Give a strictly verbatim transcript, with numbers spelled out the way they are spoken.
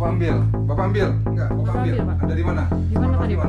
Bapak ambil, Bapak ambil, enggak, Bapak, Bapak ambil. ambil Ada di mana? Di mana tadi, Pak?